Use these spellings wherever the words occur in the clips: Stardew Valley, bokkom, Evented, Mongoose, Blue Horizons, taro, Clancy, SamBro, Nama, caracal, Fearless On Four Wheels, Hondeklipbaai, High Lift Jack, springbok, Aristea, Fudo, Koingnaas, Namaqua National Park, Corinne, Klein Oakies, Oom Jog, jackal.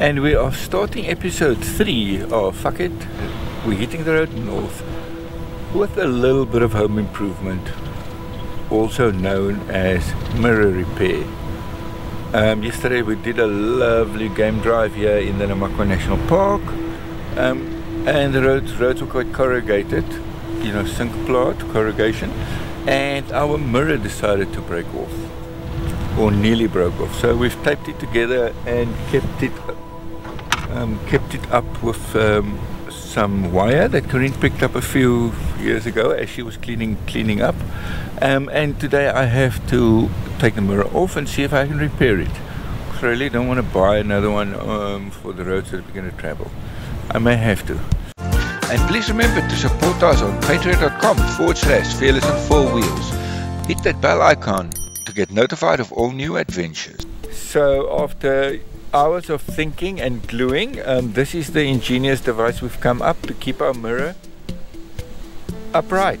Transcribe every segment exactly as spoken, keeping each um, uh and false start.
And we are starting episode three of Fuck It. We're hitting the road north with a little bit of home improvement, also known as mirror repair. Um, yesterday we did a lovely game drive here in the Namaqua National Park, um, and the roads, roads were quite corrugated, you know, sink plot, corrugation, and our mirror decided to break off, or nearly broke off. So we've taped it together and kept it Um, kept it up with um, some wire that Corinne picked up a few years ago as she was cleaning cleaning up, um, and today I have to take the mirror off and see if I can repair it. I really don't want to buy another one um, for the roads that we're going to travel. I may have to. And please remember to support us on patreon.com forward slash fearless and four wheels. Hit that bell icon to get notified of all new adventures. So after hours of thinking and gluing, um, this is the ingenious device we've come up to keep our mirror upright.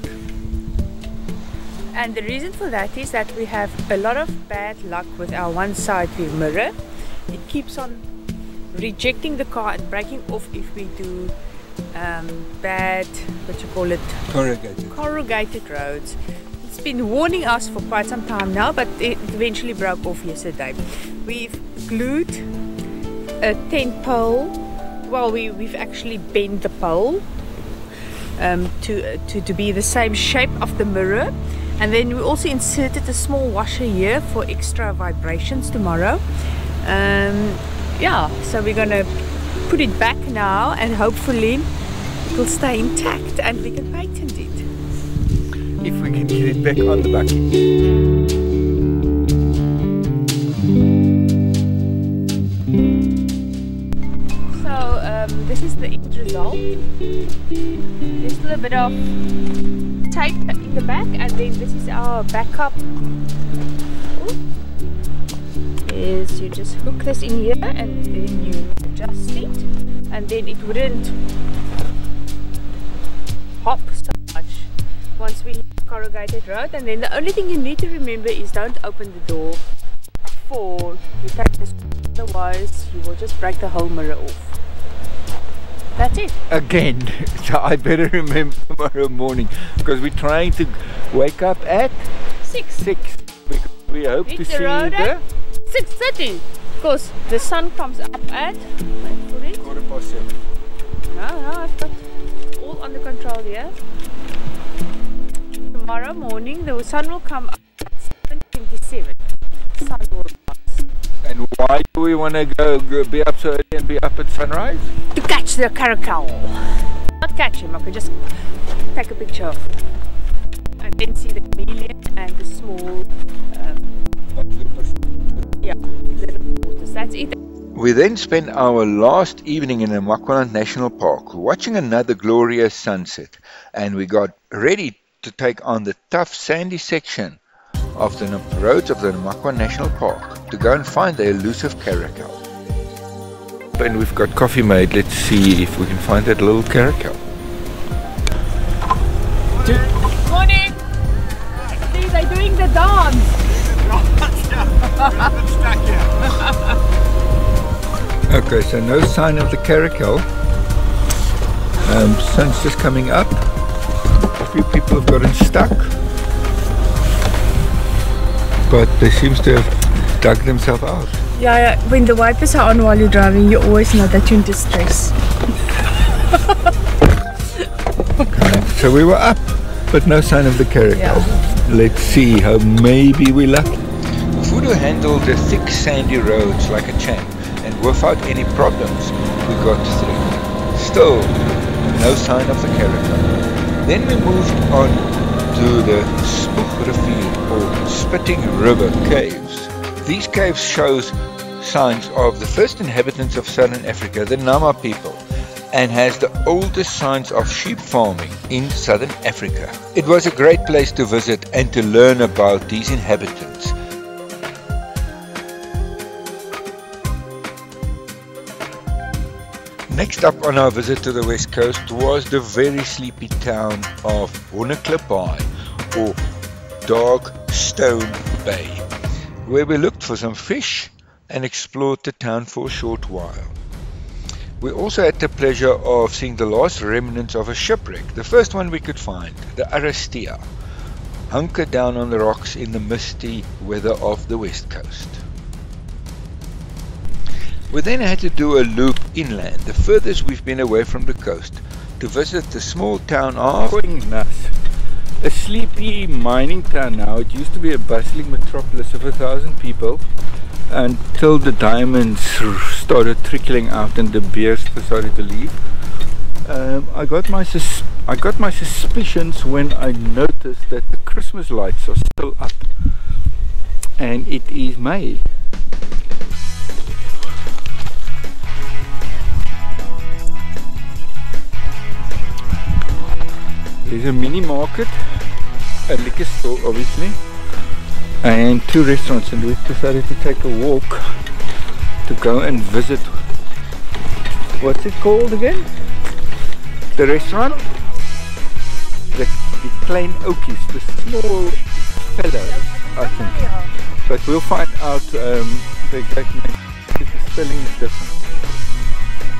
And the reason for that is that we have a lot of bad luck with our one side view mirror. It keeps on rejecting the car and breaking off if we do um, bad, what you call it, corrugated. corrugated roads. It's been warning us for quite some time now, but it eventually broke off yesterday. We've glued a tent pole, well we, we've actually bent the pole um, to, to, to be the same shape of the mirror, and then we also inserted a small washer here for extra vibrations tomorrow. Um, yeah, so we're gonna put it back now and hopefully it will stay intact and we can patent it. If we can get it back on the bucket. This is the end result. There's still a bit of tape in the back, and then this is our backup. Ooh. Is you just hook this in here and then you adjust it, and then it wouldn't hop so much once we hit the corrugated road. And then the only thing you need to remember is don't open the door before you take this, otherwise you will just break the whole mirror off. That's it. Again, so I better remember tomorrow morning, because we're trying to wake up at six. Six. We, we hope Hit to the see road you there. Six thirty, because the sun comes up at quarter past seven. No, no, I've got all under control here. Tomorrow morning, the sun will come up at seven twenty-seven. Sun will rise. And why do we want to go be up so early and be up at sunrise? To catch the caracal. Not catch him, I could just take a picture of him. And then see the chameleon and the small um, yeah, little waters. That's it. We then spent our last evening in Namaqua National Park watching another glorious sunset, and we got ready to take on the tough sandy section of the roads of the Namaqua National Park to go and find the elusive caracal. And we've got coffee made. Let's see if we can find that little caracal. Morning! See, they're doing the dance! Okay, so no sign of the caracal. Um, sun's just coming up. A few people have gotten stuck, but they seem to have dug themselves out. Yeah, yeah, when the wipers are on while you're driving, you always know that you're in distress. Okay, so we were up, but no sign of the caracal. Yeah. Let's see how maybe we're lucky. Fudo handled the thick sandy roads like a champ, and without any problems, we got through. Still, no sign of the caracal. Then we moved on to the Blue Horizons, or Spitting River Caves. These caves show signs of the first inhabitants of southern Africa, the Nama people, and has the oldest signs of sheep farming in southern Africa. It was a great place to visit and to learn about these inhabitants. Next up on our visit to the west coast was the very sleepy town of Hondeklipbaai, or Dog Stone Bay, where we looked for some fish and explored the town for a short while. We also had the pleasure of seeing the last remnants of a shipwreck, the first one we could find, the Aristea, hunkered down on the rocks in the misty weather of the west coast. We then had to do a loop inland, the furthest we've been away from the coast, to visit the small town of Koingnaas, a sleepy mining town now. It used to be a bustling metropolis of a thousand people until the diamonds started trickling out and the bears decided to leave. Um, I got my sus I got my suspicions when I noticed that the Christmas lights are still up, and it is May. There's a mini market, a liquor store obviously, and two restaurants, and we've decided to take a walk to go and visit, what's it called again? The restaurant? The, the Klein Oakies, the small fellow I think, but we'll find out um, the exact name, the spelling is different.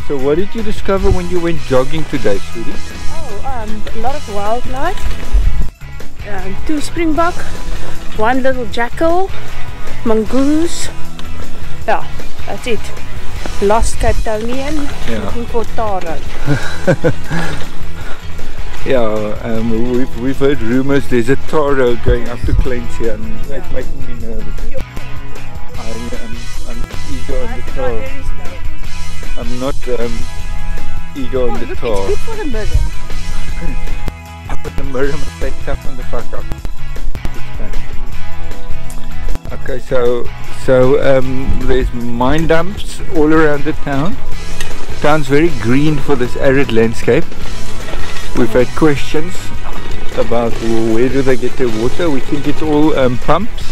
So what did you discover when you went jogging today, sweetie? Um, a lot of wildlife, um, two springbok, one little jackal, mongoose. Yeah, that's it. Lost Cape Townian, yeah. Looking for taro. Yeah, um, we've, we've heard rumours there's a taro going up to Clancy, and yeah. It's making me nervous. I'm, I'm, I'm eager on the taro. I'm not um, eager on oh, the look, taro. It's good for the murder. I put the mirror and take on the fuck up. Okay, so so um, there's mine dumps all around the town. Town's very green for this arid landscape. We've had questions about where do they get their water. We think it's all um, pumps,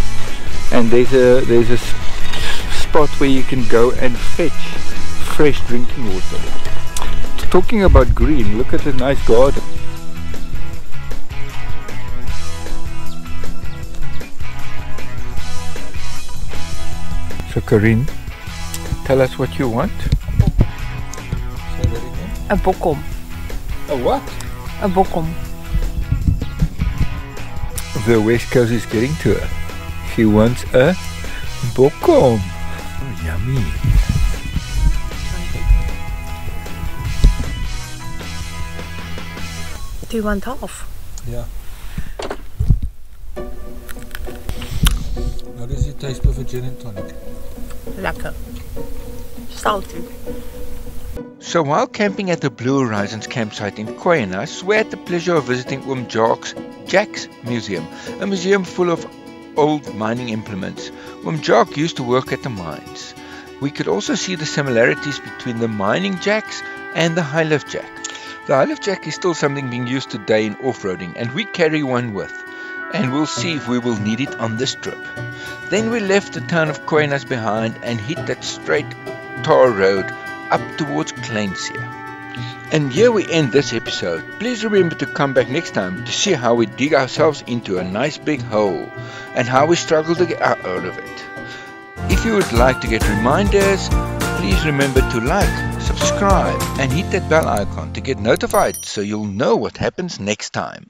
and there's a there's a spot where you can go and fetch fresh drinking water. Talking about green, look at the nice garden. So Corinne, tell us what you want. Say that again. A bokkom. A what? A bokkom. The West Coast is getting to her. She wants a bokkom. Oh, yummy. Do you want half? Yeah. How does it taste with a gin and tonic? Lekker. Salty. So while camping at the Blue Horizons campsite in Koingnaas, we had the pleasure of visiting Oom Jog's Jack's Museum, a museum full of old mining implements. Oom Jog used to work at the mines. We could also see the similarities between the mining jacks and the High Lift Jack. The High Lift Jack is still something being used today in off-roading, and we carry one with, and we'll see if we will need it on this trip. Then we left the town of Koingnaas behind and hit that straight tar road up towards Clancy. And here we end this episode. Please remember to come back next time to see how we dig ourselves into a nice big hole and how we struggle to get out of it. If you would like to get reminders, please remember to like, subscribe and hit that bell icon to get notified so you'll know what happens next time.